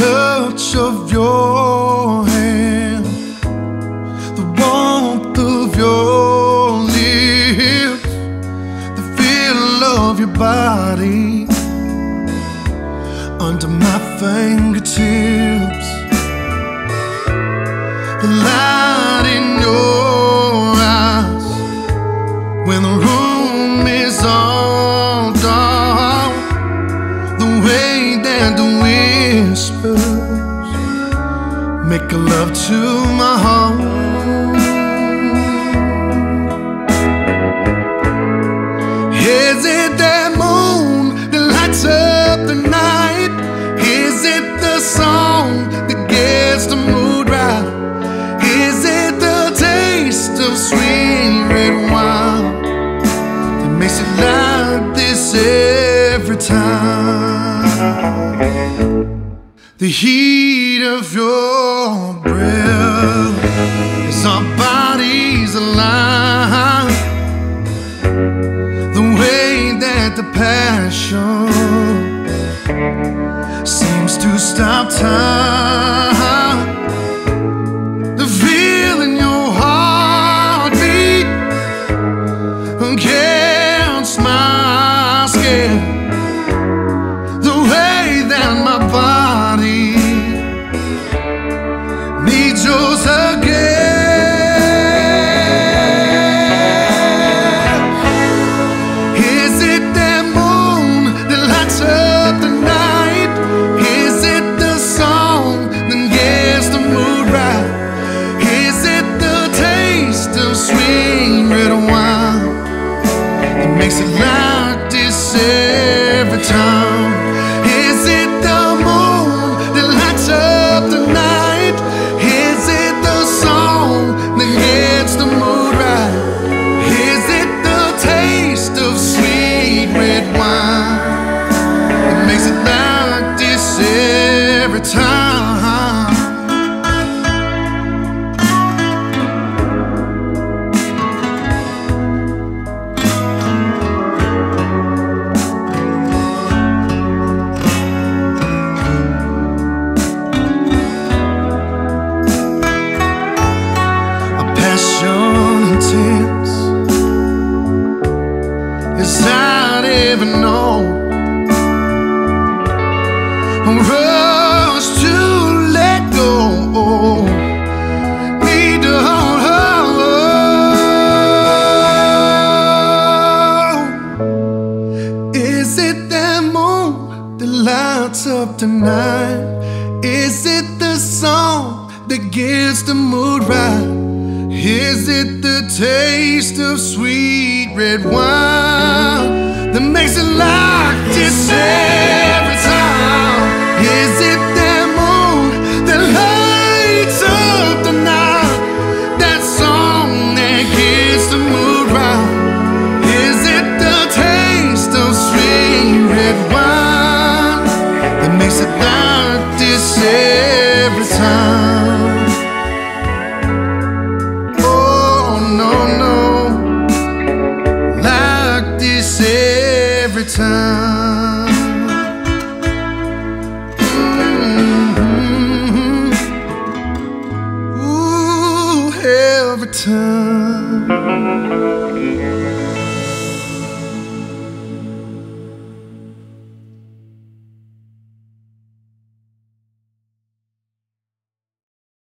touch of your hand, the warmth of your lips, the feel of your body under my fingertips, the light in your eyes when the room is all dark, the way that the whispers make love to my heart. Is it that moon that lights up the night? Is it the song that gets the mood right? Is it the taste of sweet red wine that makes it like this every time? The heat of your breath is our bodies alive, the way that the passion seems to stop time, the feeling your heartbeat against my skin, the way that my body makes it like this every time. Is it the moon that lights up the night? Is it the song that gets the mood right? Is it the taste of sweet red wine that makes it like this every time? As I'd even know, I'm rushed to let go, need to hold her low. Is it that moon that lights up the night? Is it the song that gets the mood right? Is it the taste of sweet red wine that makes it like this every time? Is it that moon that lights up the night, that song that gets the mood right? Is it the taste of sweet red wine that makes it like this every time? Every time. Ooh, every time.